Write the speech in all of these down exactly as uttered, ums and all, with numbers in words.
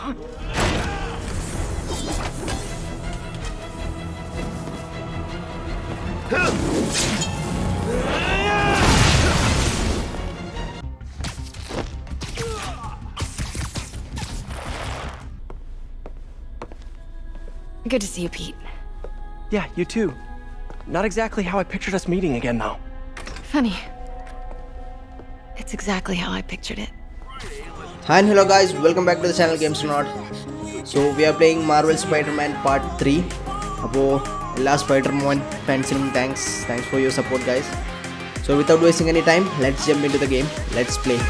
Good to see you, Pete. Yeah, you too. Not exactly how I pictured us meeting again, though. Funny. It's exactly how I pictured it. Hi and hello guys, welcome back to the channel Gamestronaut. So we are playing Marvel Spider-Man Part three. So, last Spider-Man fans, thanks. Thanks for your support guys. So without wasting any time, let's jump into the game. Let's play.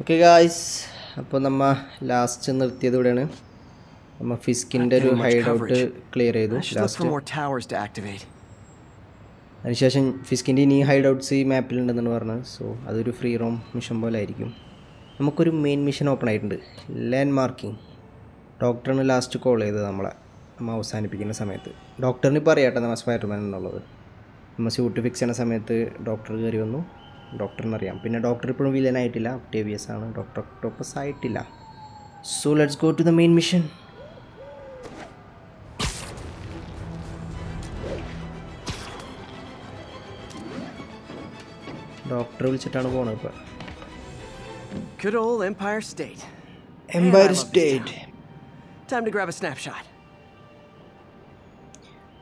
Okay guys, appo namma last nirthiyadu idana namma Fisk inde oru hideout clear edu last more towers to activate anishesham Fisk inde nee hideouts ee map il undennu parna so adoru free roam mission pole aayirikum namakku oru main mission open aayittundu landmarking doctor ne last call edu nammala namma avasanippikina samayathu doctor ne parayata namma Spider-Man ennallathu namma suit fix cheyana samayathu doctor keri vannu Doctor Nariam. Pina doctor Pun villain Itila, Octavius and Doctor Octopus Itila. So let's go to the main mission. Doctor will sit on a corner. Good old Empire State. Empire Man, State. Time to grab a snapshot.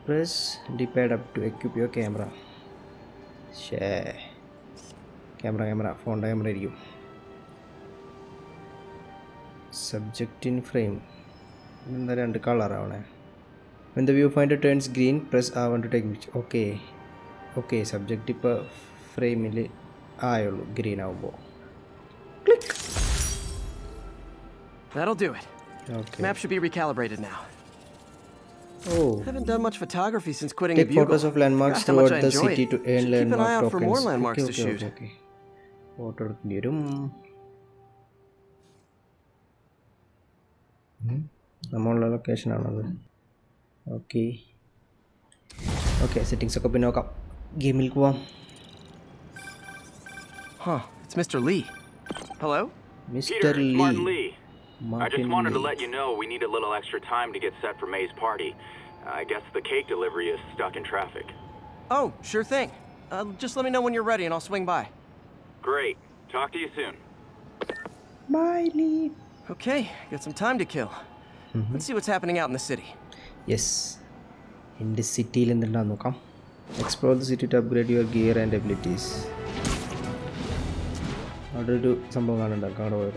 Press D-pad up to equip your camera. Share. Camera, camera, phone, camera, review. Subject in frame. Then the color. When the viewfinder turns green, press R one to take picture. Okay, okay. Subject tip frame ili aayolu green aavo. Click. That'll do it. Okay. Map should be recalibrated now. Oh. I haven't done much photography since quitting the Bugle. Take photos of landmarks throughout the city to earn landmark tokens. Keep an eye out for more landmarks to shoot. Okay. Water Nirum. Amount of location another. Okay. Okay, settings up in Oka. Game Ilkwa. Huh, it's Mister Li. Hello? Mister Li. Martin Li. Martin I just wanted Lee. to let you know we need a little extra time to get set for May's party. I guess the cake delivery is stuck in traffic. Oh, sure thing. Uh, just let me know when you're ready and I'll swing by. Great. Talk to you soon. Bye, Lee. Okay, got some time to kill. Mm-hmm. Let's see what's happening out in the city. Yes. In the city, explore the city to upgrade your gear and abilities. Order to Sambhavananda.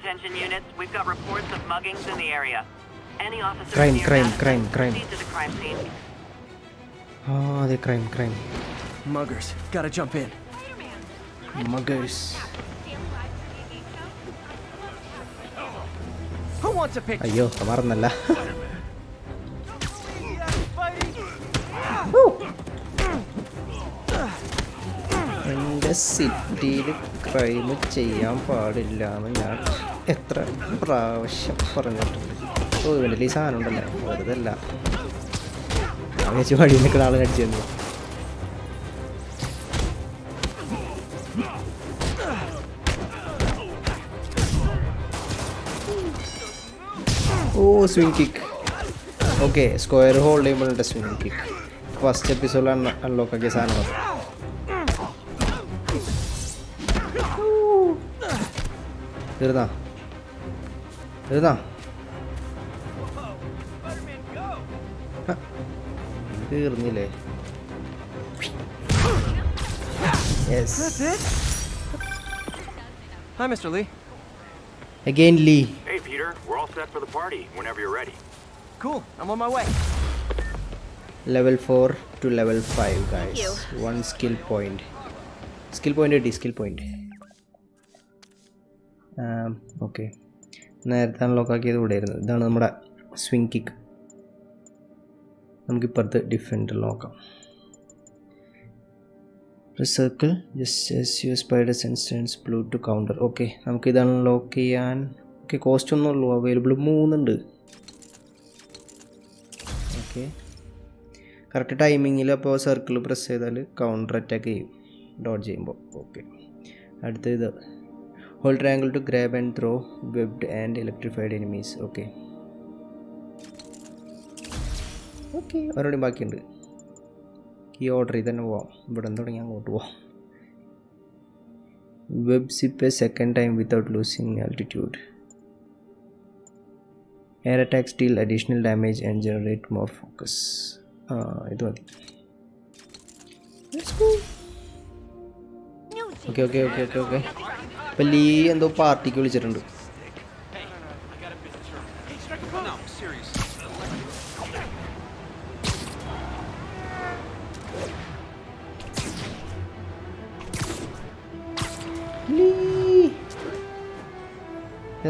Attention units, we've got reports of muggings in the area. Any officers crime, near crime, crime, crime. To the crime scene. Oh, the crime, crime. Muggers, gotta jump in. Muggers. Who wants a picture? Ayo, kamarnalla. City crime cheyyam paadilla nu njan etra pravasham paranjattu oh ivende li saanam undalla odalla angechu vadi nikku naale adichenu oh swing kick okay square hold ചെയ്യുമ്പോൾ swing kick first episode la unlock ആക്കിയ സാധനം Irda. Irda. Yes. That's it. Hi, Mister Li. Again, Lee. Hey, Peter. We're all set for the party whenever you're ready. Cool. I'm on my way. Level four to level five, guys. One skill point. Skill point it is skill point. Um, okay. Let's unlock the swing kick. Let's get the different lock. Press circle. Just as your spider sense turns blue to counter. Okay. Let's unlock Okay, cost only available three. Okay. Correct timing illa po circle press cheydal counter attack dodge cheyumbo. Okay. Adutha idu. Hold triangle to grab and throw webbed and electrified enemies. Okay. Okay, already back undu. Key order idane povam. Ivadan thodangi angotu povam. Web zip a second time without losing altitude. Air attacks deal additional damage and generate more focus. Ah, it was. Let's go. Okay, okay, okay, okay, okay. Pali and the party will get into.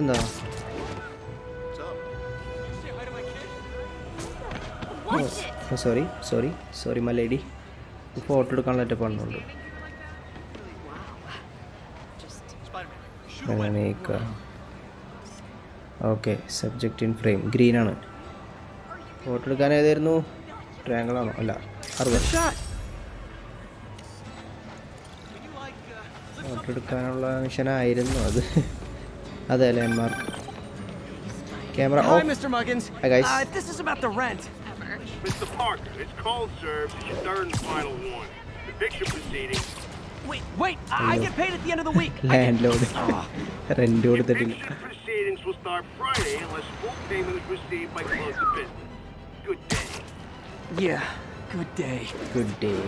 No. What's up? You say hi to my kid? What's it? Oh, sorry, sorry, sorry, my lady. Before to can't let upon no. Just make uh, okay, subject in frame. Green on it. What to can I there no triangle on Allah. Shot. What to can I mission I didn't know. Other landmark. Camera off. Hi, Mister Muggins. Hi, guys. Uh, this is about the rent. Mister Parker, it's called served as your third and final warning. The eviction proceeding. Wait, wait. I, I get paid at the end of the week. Landlord. Rent due to the deal. Eviction proceedings will start Friday unless full payment is received by close of business. Good day. Yeah. Good day. Good day.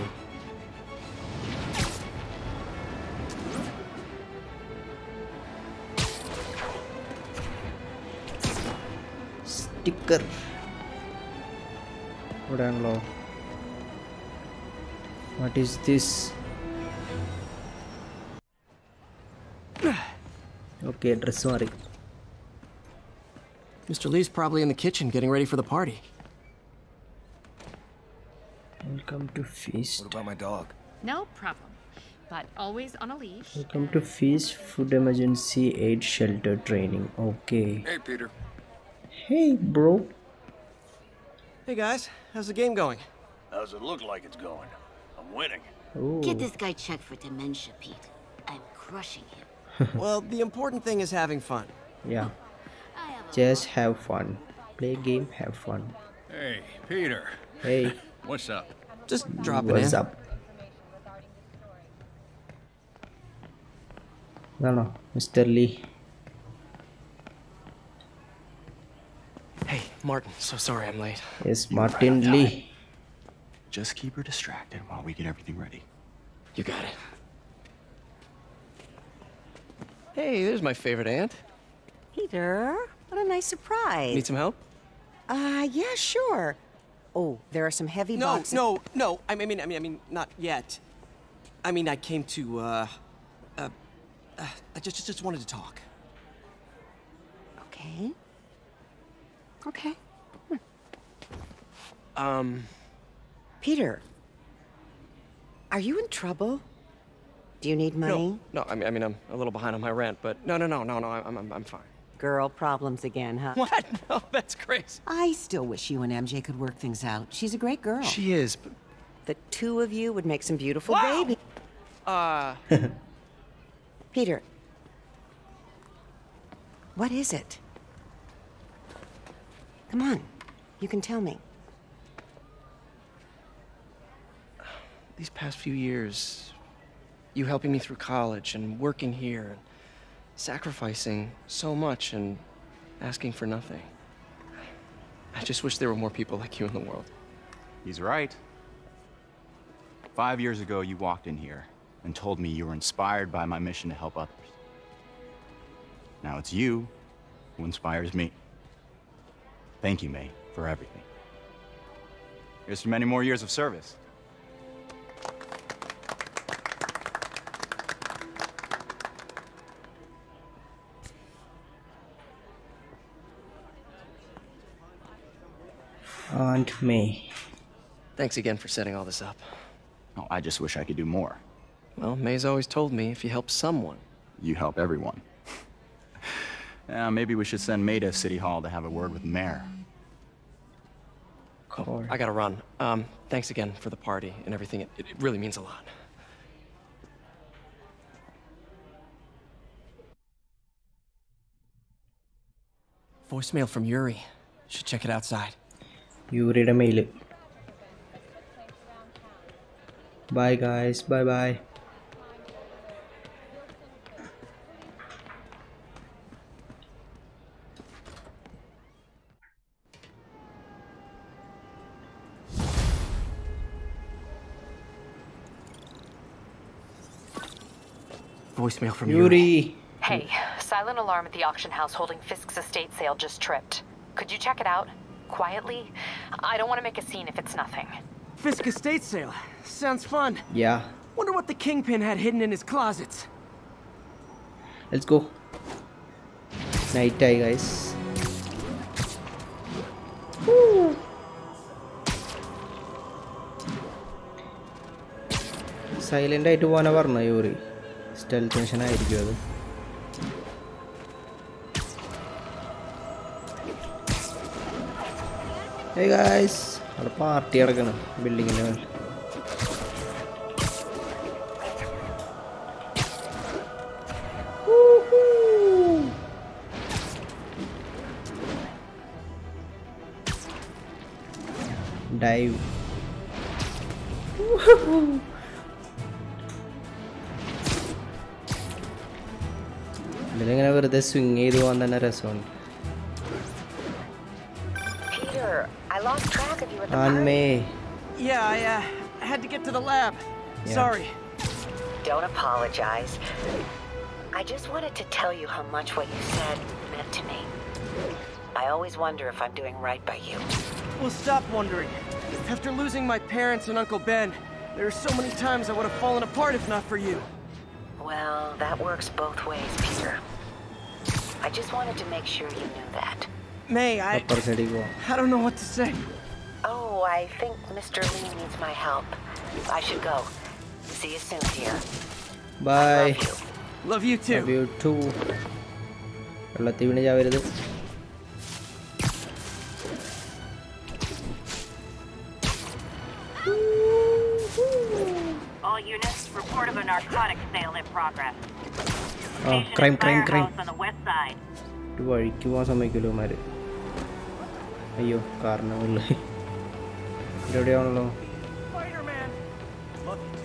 Sticker. Good and low. What is this? Okay, dress sorry. Mister Lee's probably in the kitchen getting ready for the party. Welcome to feast. What about my dog? No problem, but always on a leash. Welcome to feast. Food emergency aid shelter training. Okay. Hey, Peter. Hey, bro. Hey, guys. How's the game going? How's it look like it's going? I'm winning. Ooh. Get this guy checked for dementia, Pete. I'm crushing him. Well, the important thing is having fun. Yeah. Just have fun. Play game, have fun. Hey, Peter. Hey. What's up? Just drop it in. What's up? No, no. Mister Lee. Hey, Martin, so sorry I'm late. Yes, Martin Li. Just keep her distracted while we get everything ready. You got it. Hey, there's my favorite aunt. Peter, what a nice surprise. Need some help? Uh, yeah, sure. Oh, there are some heavy no, boxes. No, no, no. I mean, I mean, I mean, not yet. I mean, I came to, uh, uh, uh I just, just wanted to talk. Okay. Okay. Um... Peter, are you in trouble? Do you need money? No, no, I mean, I mean, I'm a little behind on my rent, but no, no, no, no, no, I'm, I'm, I'm fine. Girl problems again, huh? What? No, that's crazy. I still wish you and M J could work things out. She's a great girl. She is, but... The two of you would make some beautiful wow. baby. Uh... Peter. What is it? Come on, you can tell me. These past few years, you helping me through college and working here, and sacrificing so much and asking for nothing. I just wish there were more people like you in the world. He's right. Five years ago, you walked in here and told me you were inspired by my mission to help others. Now it's you who inspires me. Thank you, May, for everything. Here's to many more years of service. Aunt May. Thanks again for setting all this up. Oh, I just wish I could do more. Well, May's always told me if you help someone, you help everyone. Yeah, maybe we should send May to City Hall to have a word with the mayor. Cool. I gotta run. Um, thanks again for the party and everything. It, it really means a lot. Voicemail from Yuri. Should check it outside. You read a mail. Bye guys. Bye bye. Voicemail from Yuri. Hey, silent alarm at the auction house holding Fisk's estate sale just tripped. Could you check it out? Quietly? I don't want to make a scene if it's nothing. Fisk estate sale. Sounds fun. Yeah. Wonder what the kingpin had hidden in his closets. Let's go. Night time, guys. Woo. Silent I do one hour na Yuri. Still tension I do. Hey guys, our party are gonna building level. Woohoo! Dive. Woohoo! Building level is this swing. This one is another one. Lost track of you at the on party. Me. Yeah, I uh, had to get to the lab. Yeah. Sorry. Don't apologize. I just wanted to tell you how much what you said meant to me. I always wonder if I'm doing right by you. Well, stop wondering. After losing my parents and Uncle Ben, there are so many times I would have fallen apart if not for you. Well, that works both ways, Peter. I just wanted to make sure you knew that. May, I... I don't know what to say. Oh, I think Mister Lee needs my help. I should go. See you soon, dear. Bye. Love you. Love you too. Love you too. All units, report of a narcotic sale in progress. Oh, crime, crime, crime. On the west side. Don't worry, why Ayo, car na ulo. Dode on lo. Spider-Man. Love you,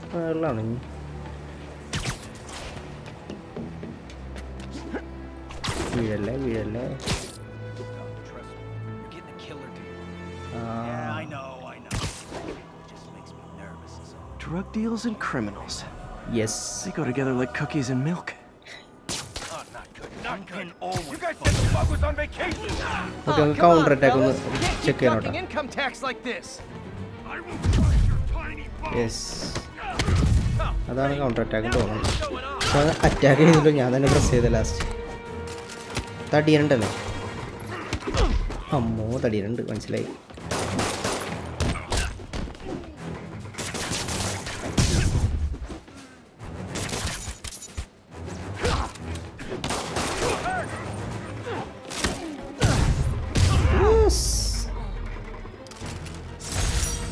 dude. Ah, love. We are live, we are live. Trust me. You're getting a killer deal. Uh, yeah, I know, I know. It just makes me nervous as well. Drug deals and criminals. Yes. They go together like cookies and milk. Can you guys said the bug was on vacation. Okay, we counter attack on check it out. Income tax like this. I will crush your tiny bug. Yes. That's counter attack. So attack ചെയ്തിട്ട് ഞാൻ തന്നെ press ചെയ്ത last. thirty-two അല്ലേ? അമ്മോ thirty-two മനസ്സിലായി.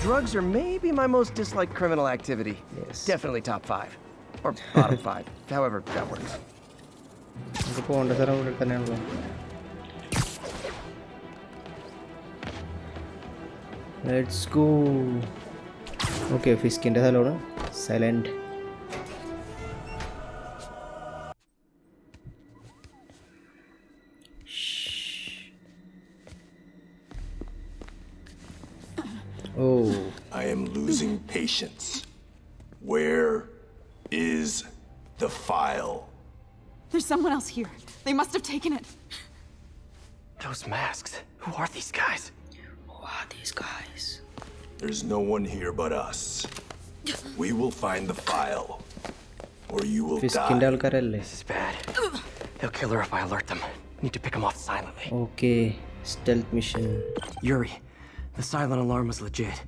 Drugs are maybe my most disliked criminal activity. Yes. Definitely top five. Or bottom five. However, that works. Let's go. Okay, Fisk in the salon. Silent. Oh. I am losing patience. Where is the file? There's someone else here. They must have taken it. Those masks. Who are these guys? Who are these guys? There's no one here but us. We will find the file. Or you will die. This is bad. They'll kill her if I alert them. Need to pick them off silently. Okay. Stealth mission. Yuri. The silent alarm was legit.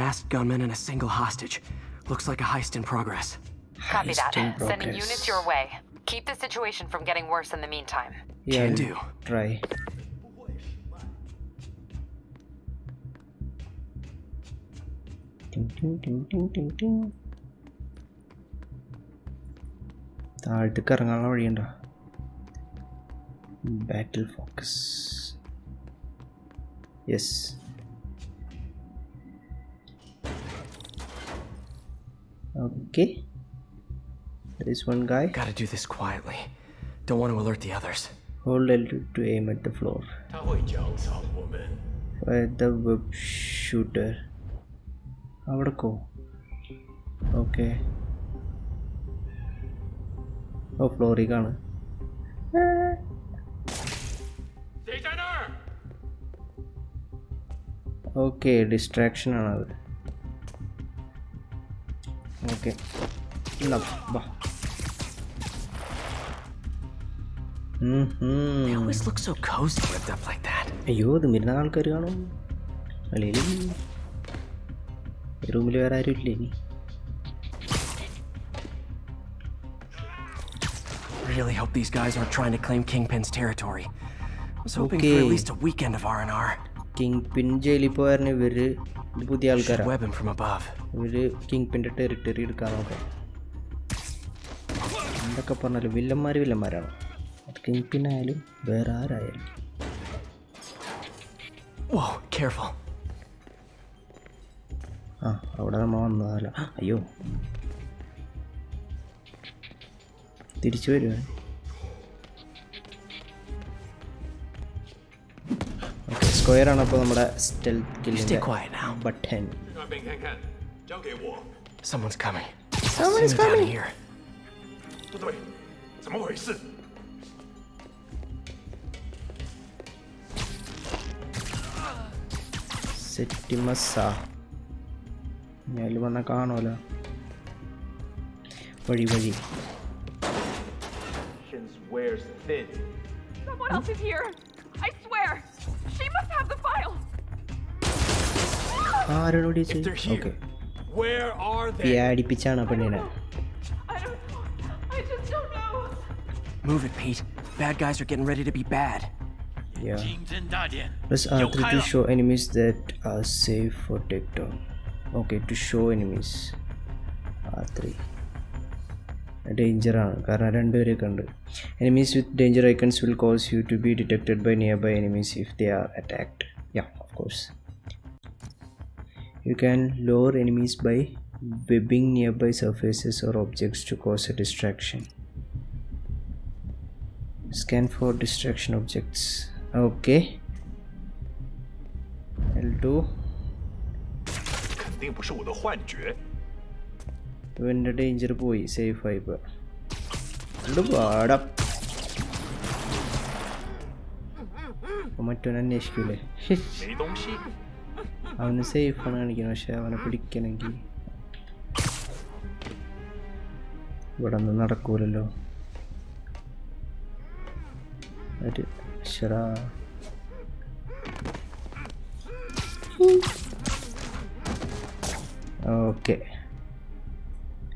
Masked gunmen and a single hostage. Looks like a heist in progress. Copy that. Sending units your way. Keep the situation from getting worse in the meantime. Yeah, can do. Try. Ding, ding, ding, ding, ding, ding. Battle focus. Yes. Okay. There is one guy. Gotta do this quietly. Don't want to alert the others. Hold L two to aim at the floor. Fire the web shooter. How would it go? Okay. Oh, floor is gone. Okay, distraction another. Okay. Love. Mm-hmm. They always look so cozy whipped up like that. Ayo, the Mirnal Karano. Alili. Rumli, where are you, Lily? Really hope these guys aren't trying to claim Kingpin's territory. I was hoping okay. for at least a weekend of R and R. Kingpin jail power ne very Budialkara. Web him from above. Very Kingpin territory. Kingpin, where are I? Whoa, careful. Ah, ayo. Did you okay, square on a stealth kill. Stay quiet now. Button. Someone's coming. Someone's coming here. Settimasa. Yalvanakanola. Buddy, buddy. Where's Thin? Someone else is here. I swear. She must have the file. Ah, I don't know what it is. They're here. Okay. Where are they? Yeah, I don't know. I just don't know. Move it, Pete. Bad guys are getting ready to be bad. Yeah. Press R three to show enemies that are safe for takedown. Okay, to show enemies. R three. Danger enemies with danger icons will cause you to be detected by nearby enemies if they are attacked. Yeah, of course. You can lure enemies by webbing nearby surfaces or objects to cause a distraction. Scan for distraction objects. Okay. L two. When the danger boy, save fiber. Look up. I'm going to save okay.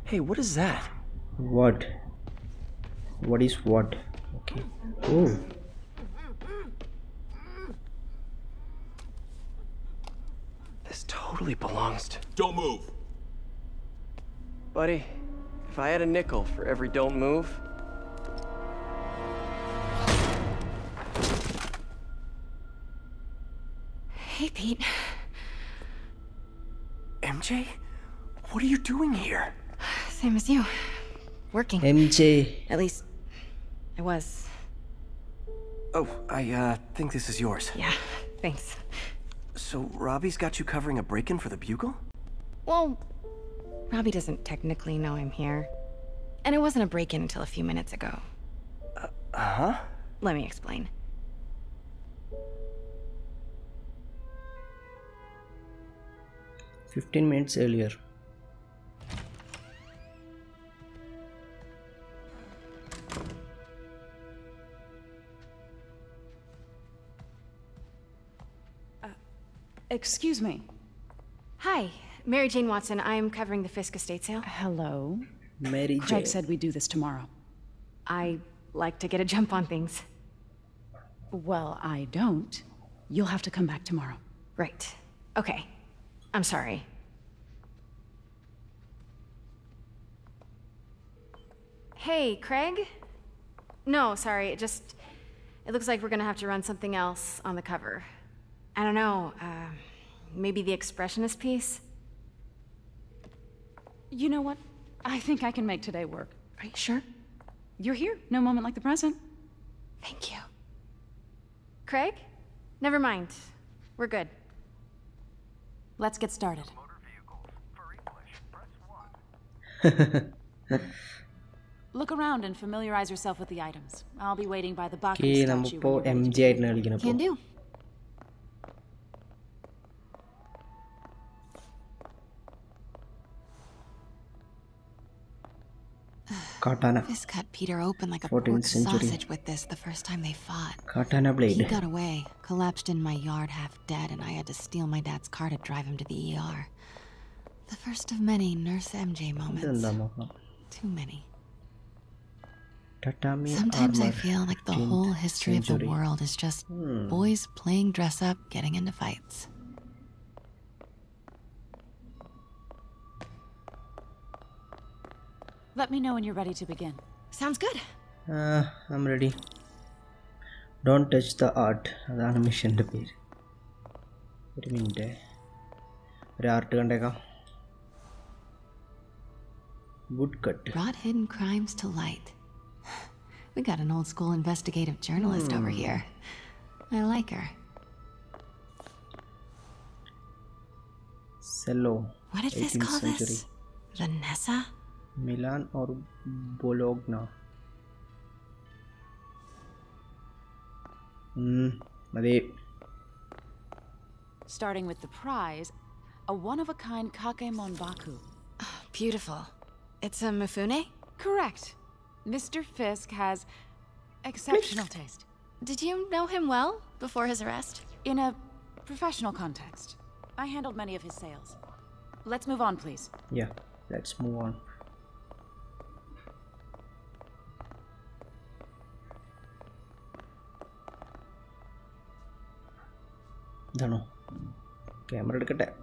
Hey, what is that? What? What is what? Okay. Oh. This totally belongs to... Don't move! Buddy, if I had a nickel for every don't move... Hey, Pete. M J? What are you doing here? Same as you. Working. M J. At least, I was. Oh, I uh, think this is yours. Yeah, thanks. So Robbie's got you covering a break-in for the Bugle? Well, Robbie doesn't technically know I'm here. And it wasn't a break-in until a few minutes ago. Uh-huh? Let me explain. Fifteen minutes earlier. Excuse me. Hi, Mary Jane Watson. I'm covering the Fisk estate sale. Hello. Mary Jane. Craig said we do this tomorrow. I like to get a jump on things. Well, I don't. You'll have to come back tomorrow. Right. Okay. I'm sorry. Hey, Craig? No, sorry, it just... It looks like we're gonna have to run something else on the cover. I don't know, uh, maybe the expressionist piece? You know what? I think I can make today work. Are you sure? You're here. No moment like the present. Thank you. Craig? Never mind. We're good. Let's get started. Look around and familiarize yourself with the items. I'll be waiting by the Bakken statue. M J Can do. Katana. This cut Peter open like a pork sausage with this the first time they fought. Katana blade. He got away, collapsed in my yard half dead, and I had to steal my dad's car to drive him to the E R. The first of many Nurse M J moments. Too many. Tatami Sometimes armor. I feel like the whole history century. of the world is just hmm. boys playing dress up, getting into fights. Let me know when you're ready to begin. Sounds good. Uh, I'm ready. Don't touch the art. The animation to be. What do you mean there? Art gandega. Woodcut. Brought hidden crimes to light. We got an old school investigative journalist hmm. over here. I like her. Cello. What did Fisk call this? Vanessa? Milan or Bologna. Hmm. Starting with the prize, a one-of-a-kind kakemonbaku. Oh, beautiful. It's a Mifune? Correct. Mister Fisk has exceptional taste. Did you know him well before his arrest? In a professional context. I handled many of his sales. Let's move on, please. Yeah, let's move on.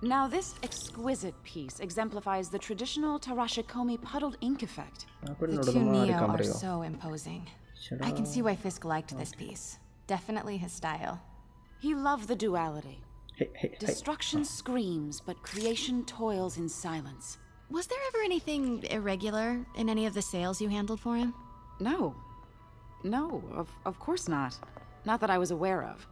Now this exquisite piece exemplifies the traditional Tarashikomi puddled ink effect. The two Neo are so imposing. I can see why Fisk liked this piece. Definitely his style. He loved the duality. Destruction screams, but creation toils in silence. Was there ever anything irregular in any of the sales you handled for him? No. No, of, of course not. Not that I was aware of.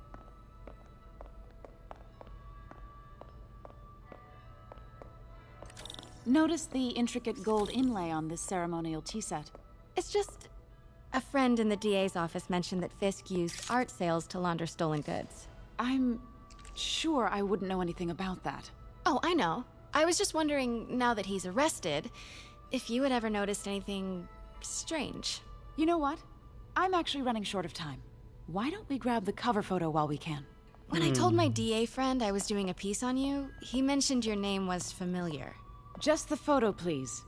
Notice the intricate gold inlay on this ceremonial tea set. It's just... A friend in the D A's office mentioned that Fisk used art sales to launder stolen goods. I'm sure I wouldn't know anything about that. Oh, I know. I was just wondering, now that he's arrested, if you had ever noticed anything... strange. You know what? I'm actually running short of time. Why don't we grab the cover photo while we can? When mm. I told my D A friend I was doing a piece on you, he mentioned your name was familiar. Just the photo, please.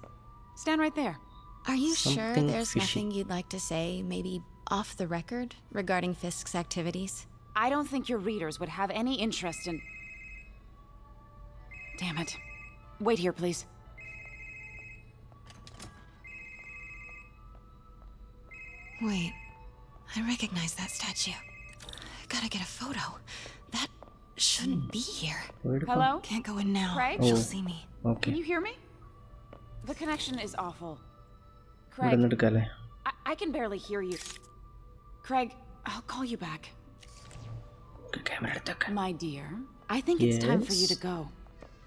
Stand right there. Are you Something sure there's fishy. nothing you'd like to say, maybe off the record, regarding Fisk's activities? I don't think your readers would have any interest in... Damn it. Wait here, please. Wait. I recognize that statue. I gotta get a photo. That shouldn't hmm. be here. Hello? Can't go in now. Craig? She'll oh. see me. Okay. Can you hear me? The connection is awful. Craig, I, I can barely hear you. Craig, I'll call you back. My dear, I think yes. it's time for you to go.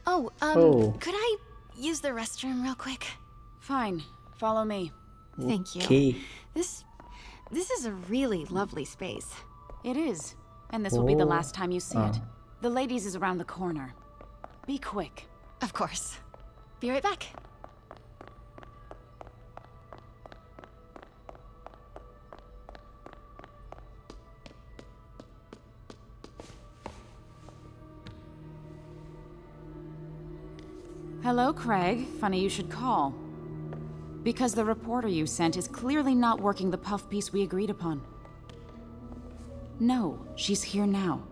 Oh, um, oh. could I use the restroom real quick? Fine, follow me. Okay. Thank you. This, this is a really lovely space. It is, and this oh. will be the last time you see ah. it. The ladies is around the corner. Be quick. Of course. Be right back. Hello, Craig. Funny you should call. Because the reporter you sent is clearly not working the puff piece we agreed upon. No, she's here now.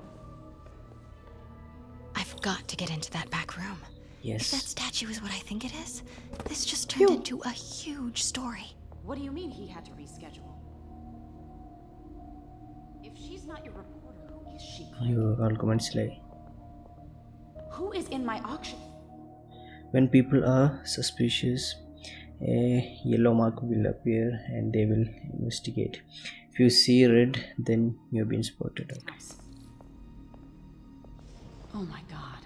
I've got to get into that back room. Yes. If that statue is what I think it is, this just turned Yo. into a huge story. What do you mean he had to reschedule? If she's not your reporter, who is she? You all comments lie. Who is in my auction? When people are suspicious, a yellow mark will appear and they will investigate. If you see red, then you've been spotted. Okay. Oh my god.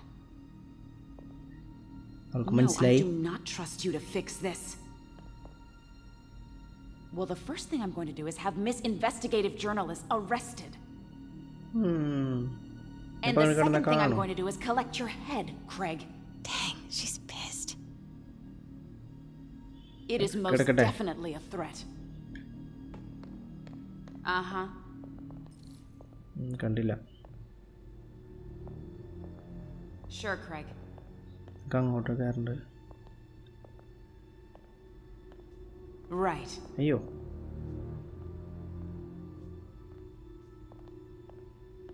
All comments no, lie. I do not trust you to fix this. Well, the first thing I'm going to do is have Miss Investigative Journalist arrested. Hmm. And the second thing I'm going to do is collect your head, Craig. Dang, she's pissed. It is most definitely a threat. Uh-huh. Kandila. Sure, Craig. Right. Ayo.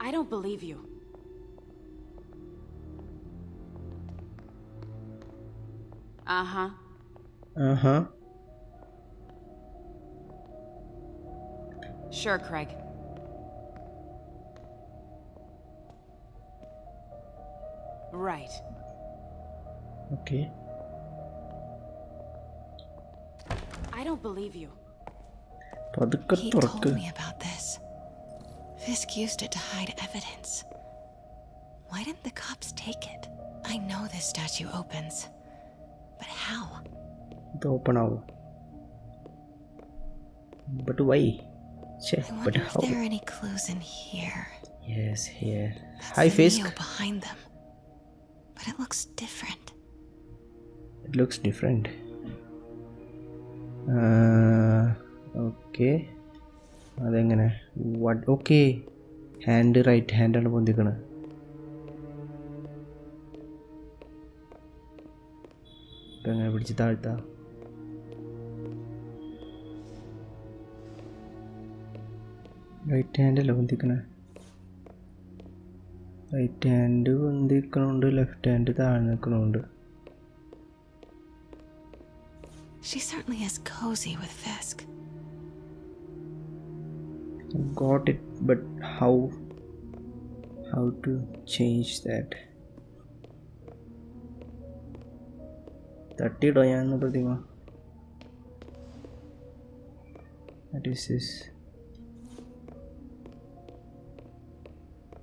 I don't believe you. Uh-huh. Uh-huh. Sure, Craig. Right. Okay. I don't believe you. He told me about this. Fisk used it to hide evidence. Why didn't the cops take it? I know this statue opens, but how? The open how? But why? Check. I but how? If there are any clues in here? Yes, here. That's Hi, Fisk. Behind them, but it looks different. It looks different. Uh, okay. What? Okay. Hand right hand and bond dikana. Danga pidichitaalta. Right hand and bond dikana. Right hand bond dikana. Left hand taana dikana. She certainly is cozy with Fisk. Got it, but how? How to change that? thirty doyan Pratima. That is this.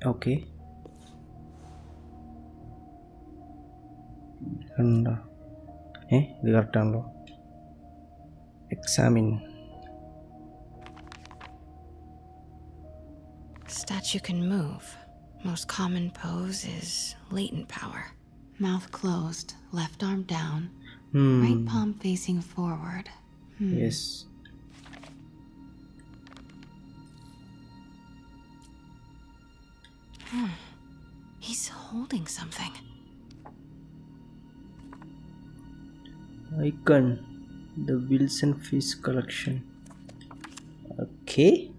Okay. And eh, the correct one. Examine. Statue can move. Most common pose is latent power. Mouth closed, left arm down, hmm. right palm facing forward. Hmm. Yes. Hmm. He's holding something. Icon. The Wilson Fisk collection. Okay.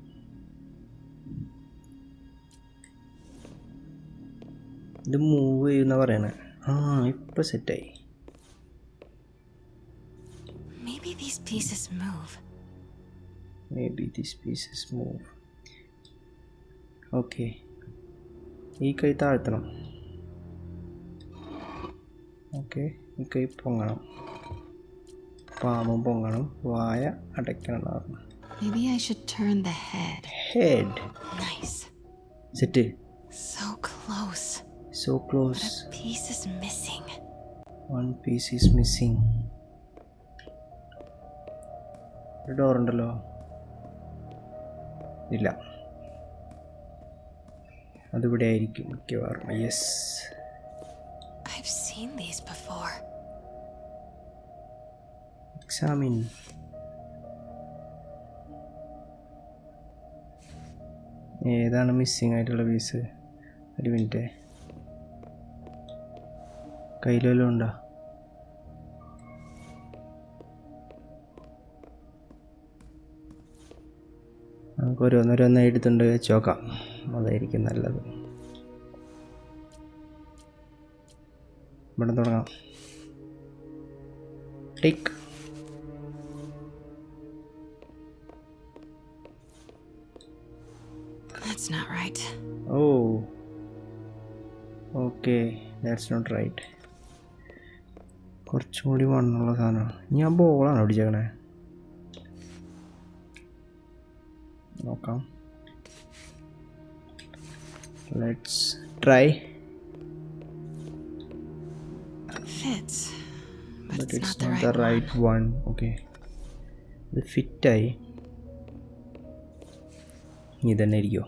The movie never ran. Ah, it was a day. Maybe these pieces move. Maybe these pieces move. Okay. Okay. Okay. Maybe I should turn the head. Head. Nice. Sit. So close. So close. But a piece is missing. One piece is missing. The door under law. Illa. Yes. I've seen these before. Examine. Yeah, that's missing. I told you so. Wait a minute. Kailo londa. I'm going to go to the next one. അതായിരിക്കും നല്ലത്. ഇവിടെ തുടങ്ങാം. Take That's not right. Oh. Okay, that's not right. കുറച്ചുകൂടി വണ്ണുള്ള സാധനം ഞാൻ ബോളാണ് അടിച്ചേക്കണേ. നോക്കാം. Let's try. Fits. But, but it's, it's not, not the right, the right one. one. Okay. The fit ആയി. ഇനി തന്നെ ഇരിക്കോ?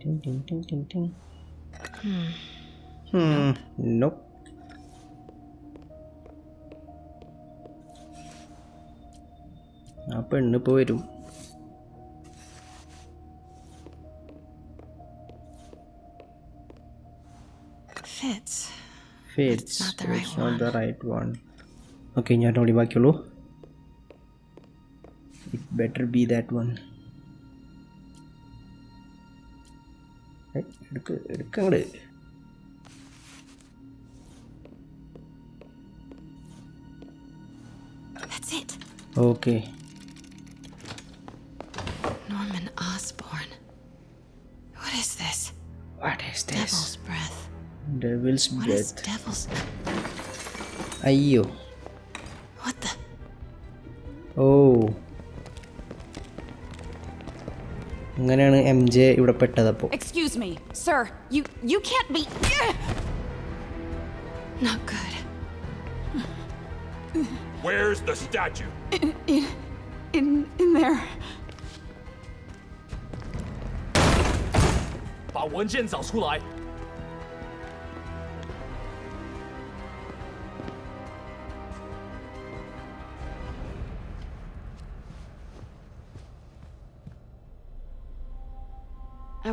Ding, ding, ding, ding, ding. Hmm. Hmm. Nope. Apa ennu poirum. Fits. Fits. Not the right It's not one. the right one. Okay, njan odi baakiyullu. It better be that one. എടുക്കങ്ങട് okay Devil's Breath അയ്യോ ഓ അങ്ങനെയാണ് M J ഇവിടെ പെട്ടത് അപ്പോൾ Excuse me, sir. You you can't be Not good. Where's the statue? In in in, in there. 把文件找出来。I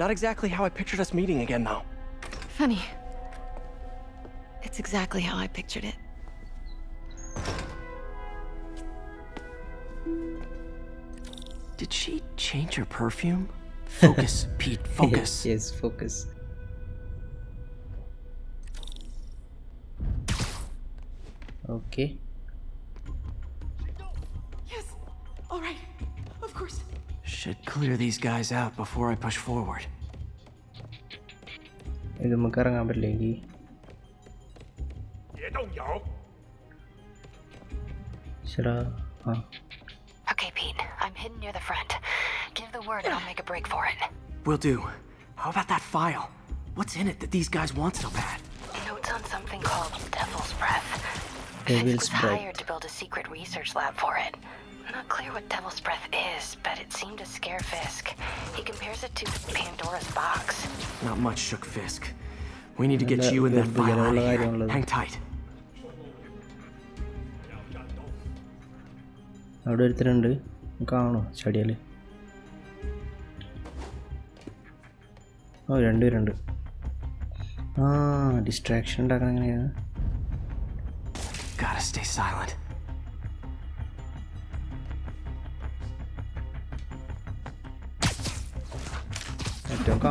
Not exactly how I pictured us meeting again, though. Funny. It's exactly how I pictured it. Did she change her perfume? Focus, Pete, focus. Yes, focus. Okay. Yes, all right, of course. Should clear these guys out before I push forward. Idu makarang ambil lagi. Okay, Pete. I'm hidden near the front. Give the word and I'll make a break for it. Will do. How about that file? What's in it that these guys want so bad? Notes on something called Devil's Breath. Devil's Breath. I was hired to build a secret research lab for it. Not clear what Devil's Breath is, but it seemed to scare Fisk. He compares it to Pandora's box. Not much shook Fisk. We need to get and you and that file out of here. Hang tight. അവിടെ ഒരുത്തരുണ്ട് കാണോ ചടിയല്ലേ ഓ രണ്ടുപേരുണ്ട് ആ distraction ഉണ്ടാക്കാൻ എങ്ങനെയാണ് Gotta stay silent. There we go.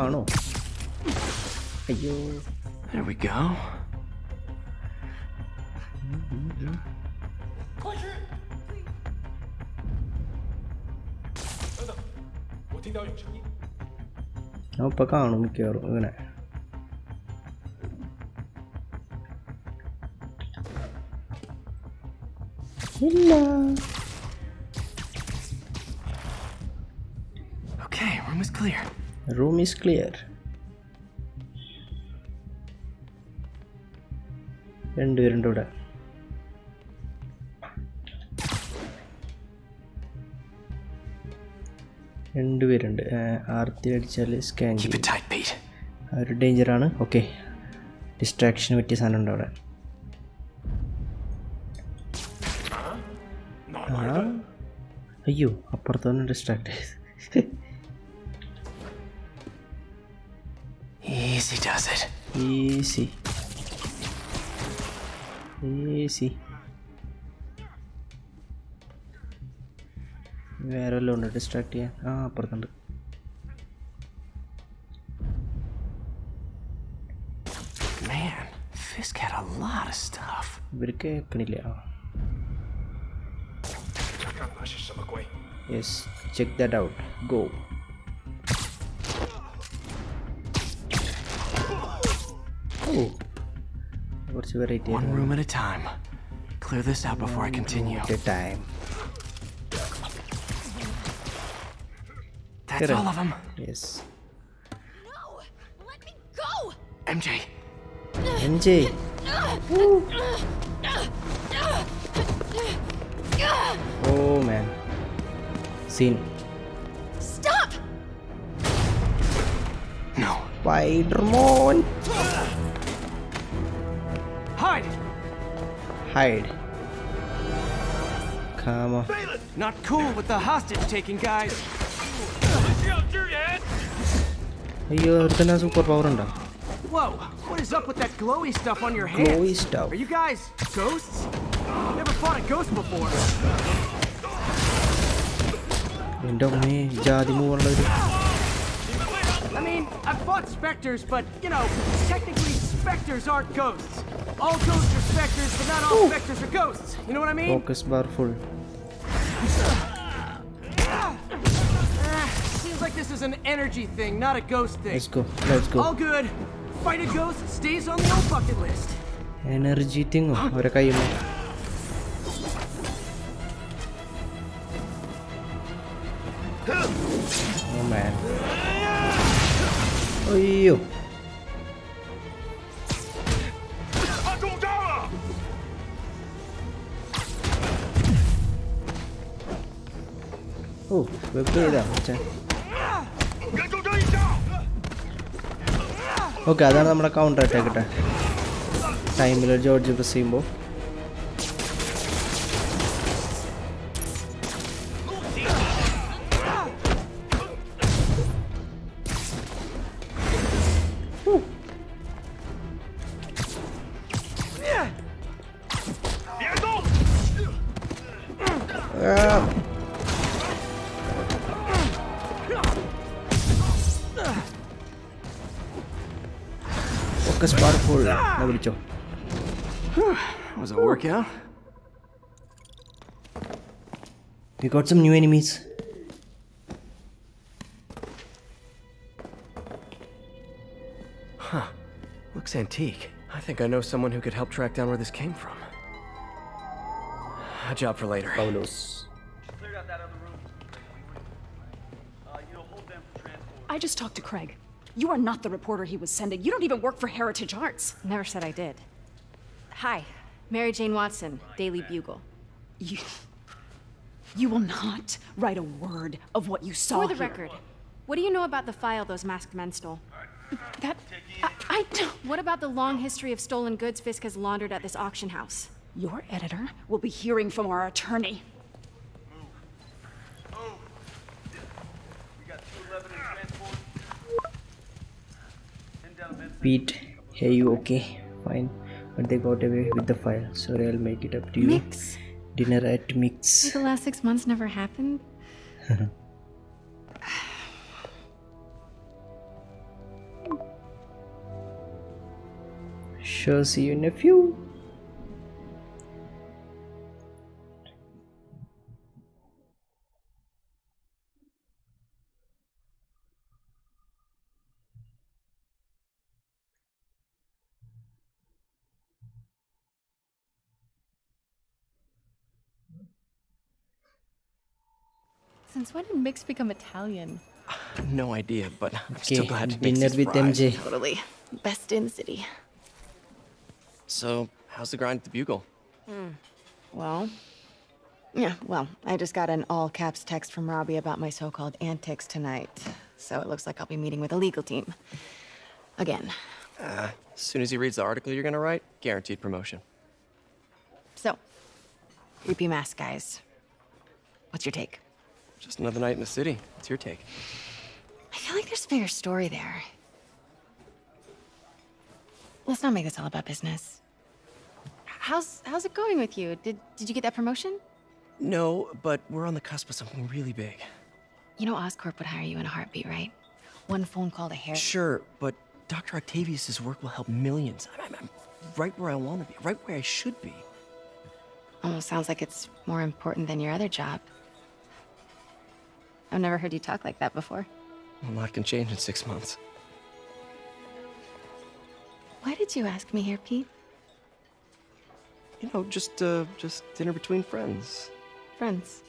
No, Pakano, we care. Okay, room is clear. Room is clear. And do it. രണ്ട് പേരുണ്ട്. ആർത്തി അടിച്ചാൽ സ്കാൻ ചെയ്യും. ഒരു ഡേഞ്ചറാണ്. ഓക്കെ, ഡിസ്ട്രാക്ഷന് പറ്റിയ സാധനം ഉണ്ട് അവിടെ. അയ്യോ, അപ്പുറത്തോന്നും ഡിസ്ട്രാക്ട് ഈസി ഈസി. വേറെ വല്ലതും ഉണ്ട് ഡിസ്ട്രാക്ട് ചെയ്യാൻ? ആ, അപ്പുറത്തുണ്ട്. ഇവർക്ക് കേൾക്കണില്ല. Yes, check that out. Go. Oh, കുറച്ച് variety time. That's all of them. Yes. No, let me go. M J. M J. Woo. Oh man. Scene. Stop. No. Spider-Man. Hide. Hide. Come on. Not cool with the hostage taking, guys. അയ്യോ, അവർക്കെന്നാ super power ഉണ്ടോ? എന്റെ അമ്മേ, ജാതി മൂവുള്ളൊരു focus bar full. This is an energy thing, not a ghost thing. Let's go. Let's go. All good. Fight a ghost stays on the old bucket list. Energy thing. Our kaiyo. Oh man. Oyo. Oh, we're good now. Okay. Okay, അതാണ് നമ്മുടെ counter attack. ടൈമിൽ George press ചെയ്യുമ്പോൾ Yeah. We got some new enemies. Huh. Looks antique. I think I know someone who could help track down where this came from. A job for later. Paulos. Cleared out that other room. Uh, you know, hold them for transport. I just talked to Craig. You are not the reporter he was sending. You don't even work for Heritage Arts. Never said I did. Hi. Mary Jane Watson, Daily Bugle. You... You will not write a word of what you saw. For the here. record, what do you know about the file those masked men stole? That... I, I don't... What about the long history of stolen goods Fisk has laundered at this auction house? Your editor will be hearing from our attorney. Move. Move. We got two eleven in transport. ten down. Pete, hey, you okay? Fine. But they got away with the file. Sorry, I'll make it up to you. Mix. Dinner at Mix. Like the last six months never happened. Sure, see you in a few. Since when did Mix become Italian? No idea, but I'm okay. Still glad to make this with M J. Totally. Best in the city. So, how's the grind at the Bugle? Mm. Well, Yeah, well, I just got an all-caps text from Robbie about my so-called antics tonight. So it looks like I'll be meeting with a legal team. Again. Uh, as soon as he reads the article you're gonna write, guaranteed promotion. So, creepy mask guys, what's your take? Just another night in the city. What's your take? I feel like there's a bigger story there. Let's not make this all about business. How's, how's it going with you? Did, did you get that promotion? No, but we're on the cusp of something really big. You know Oscorp would hire you in a heartbeat, right? One phone call to hair. Sure, but Doctor Octavius's work will help millions. I'm, I'm right where I want to be, right where I should be. Almost sounds like it's more important than your other job. I've never heard you talk like that before. A lot can change in six months. Why did you ask me here, Pete? You know, just, uh, just dinner between friends. Friends?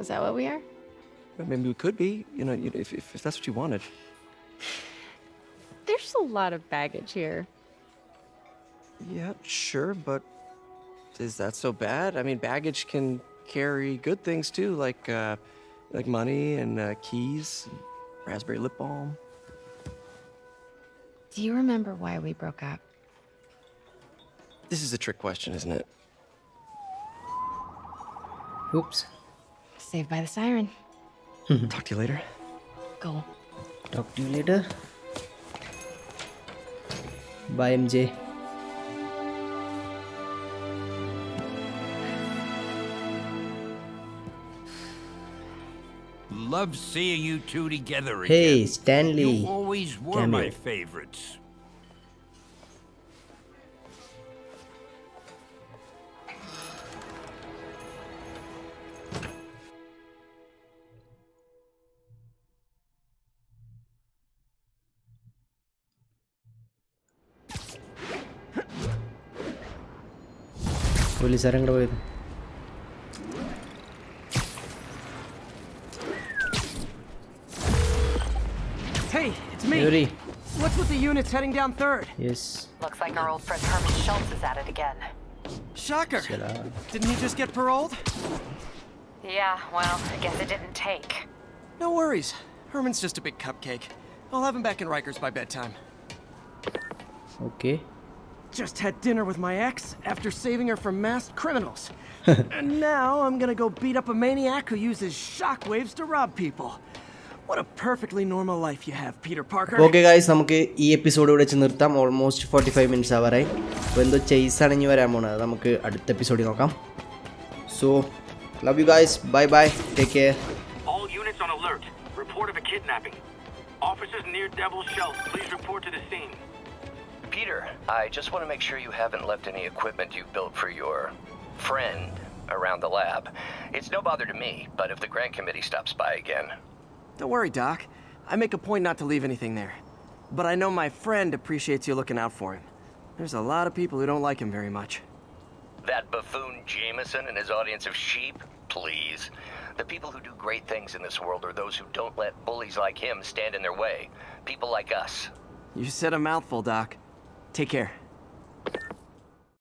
Is that what we are? Maybe we could be, you know, if, if, if that's what you wanted. There's a lot of baggage here. Yeah, sure, but is that so bad? I mean, baggage can carry good things, too, like, uh, like money and uh, keys, and raspberry lip balm. Do you remember why we broke up? This is a trick question, isn't it? Oops. Saved by the siren. Talk to you later. Go. Talk to you later. Bye, M J. Love seeing you two together again. Hey, Stanley. You always were Camille. My favorites. Hey, it's me. Yuri. What's with the units heading down third? Yes. Looks like our old friend Herman Schultz is at it again. Shocker! Didn't he just get paroled? Yeah, well, I guess it didn't take. No worries. Herman's just a big cupcake. I'll have him back in Rikers by bedtime. Okay. Just had dinner with my ex after saving her from masked criminals. And now I'm gonna go beat up a maniac who uses shockwaves to rob people. What a perfectly normal life you have, Peter Parker. Okay guys, നമുക്ക് ഈ episode ഇവിടെ നിർത്താം. Almost forty-five minutes ആവാറായി. അപ്പോൾ എന്തോ chase ആണ് ഇനി വരാൻ പോണത്. നമുക്ക് അടുത്ത എപ്പിസോഡിൽ നോക്കാം. So, love you guys. Bye bye. Take care. All units on alert. Report of a kidnapping. Officers near Devil's Breath, please report to the scene. Peter, I just want to make sure you haven't left any equipment you've built for your friend around the lab. It's no bother to me, but if the grant committee stops by again. Don't worry, Doc. I make a point not to leave anything there. But I know my friend appreciates you looking out for him. There's a lot of people who don't like him very much. That buffoon Jameson and his audience of sheep? Please. The people who do great things in this world are those who don't let bullies like him stand in their way. People like us. You said a mouthful, Doc. Take care.